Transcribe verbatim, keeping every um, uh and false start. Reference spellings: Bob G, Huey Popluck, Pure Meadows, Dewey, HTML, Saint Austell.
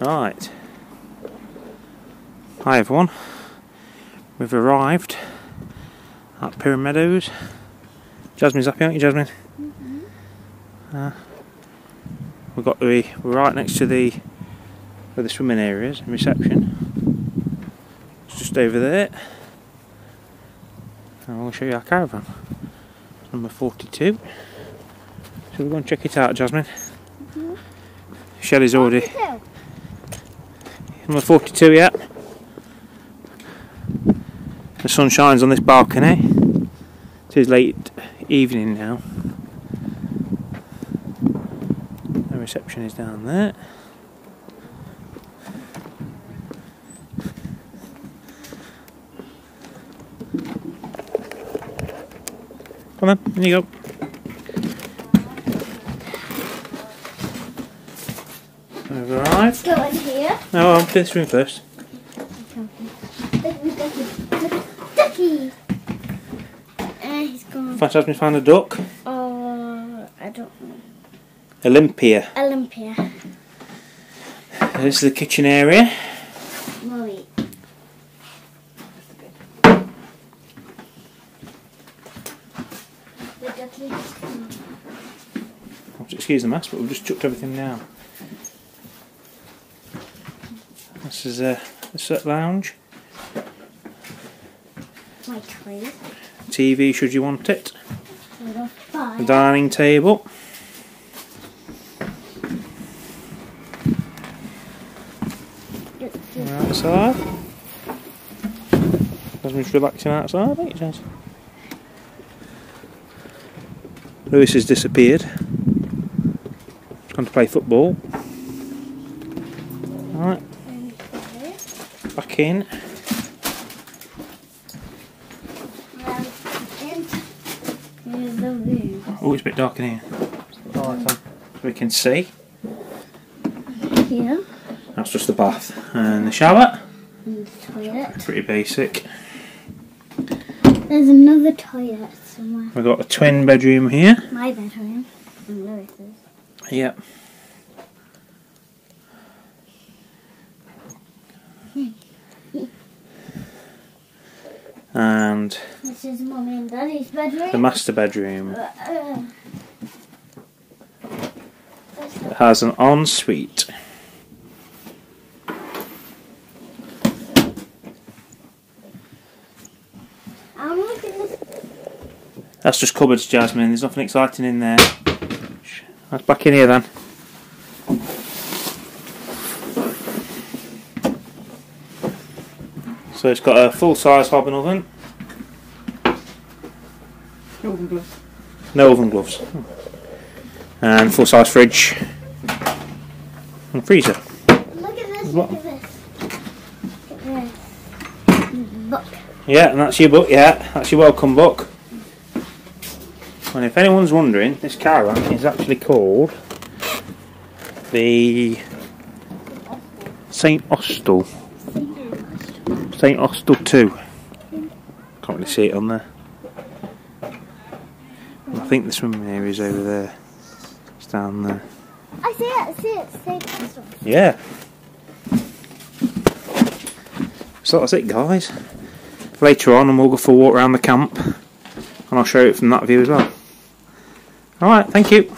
Right. Hi everyone. We've arrived at Pure Meadows. Jasmine's happy, aren't you, Jasmine? Mm-hmm. uh, we've got the we're right next to the where the swimming area is and reception. It's just over there. And we'll show you our caravan. It's number forty-two. So we'll go and check it out, Jasmine. Mm-hmm. Shelley's already. forty-two. Number forty-two, yeah. The sun shines on this balcony. It is late evening now. The reception is down there. Come on, in you go. We've arrived. Let's go in here. No, I'll do this room first. Ducky! Uh, he's gone. Fantastic, we found a duck. Oh, uh, I don't know. Olympia. Olympia. This is the kitchen area. Mommy. The ducky has come. Excuse the mess, but we've just chucked everything down. This is a, a set lounge. My tree. T V, should you want it. The dining table. It's outside. Jasmine's relaxing outside, ain't you? Lewis has disappeared. He's gone to play football. Alright. Back in. Oh, it's a bit dark in here. Mm. So we can see. Yeah. That's just the bath and the shower. And the toilet. Pretty basic. There's another toilet somewhere. We've got a twin bedroom here. My bedroom. And Lewis's. Yep. And this is Mummy and Daddy's bedroom. The master bedroom. Uh, uh, it has an ensuite. I'm looking at this. That's just cupboards, Jasmine. There's nothing exciting in there. That's back in here then. So it's got a full-size hob and oven. No oven gloves. No oven gloves. Oh. And full-size fridge. And freezer. Look at this, look at this. Look at this. Book. Yeah, and that's your book, yeah. That's your welcome book. And if anyone's wondering, this caravan is actually called the Saint Austell. Saint Austell two. Can't really see it on there. And I think the swimming area is over there. It's down there. I see it, I see it, Saint Austell. Yeah. So that's it, guys. Later on, and we'll go for a walk around the camp, and I'll show it from that view as well. Alright, thank you.